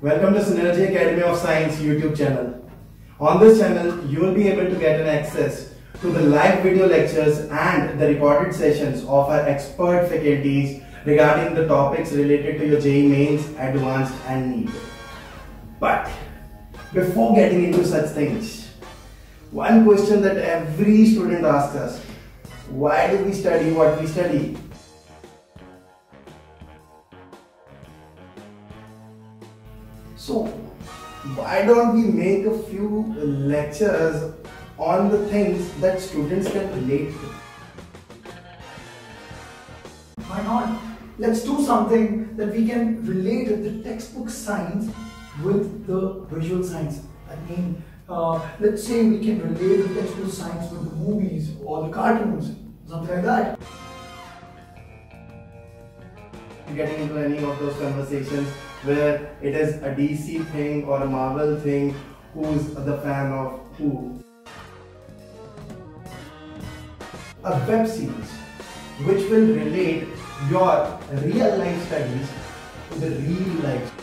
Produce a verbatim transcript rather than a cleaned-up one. Welcome to Synergy Academy of Science YouTube channel. On this channel, you will be able to get an access to the live video lectures and the recorded sessions of our expert faculties regarding the topics related to your J E E Mains, Advanced and NEET. But before getting into such things, one question that every student asks us, why do we study what we study? So, why don't we make a few lectures on the things that students can relate to? Why not? Let's do something that we can relate the textbook science with the visual science. I mean, uh, let's say we can relate the textbook science with the movies or the cartoons, something like that. Getting into any of those conversations where it is a D C thing or a Marvel thing, who's the fan of who. A web series which will relate your real life studies to the real life.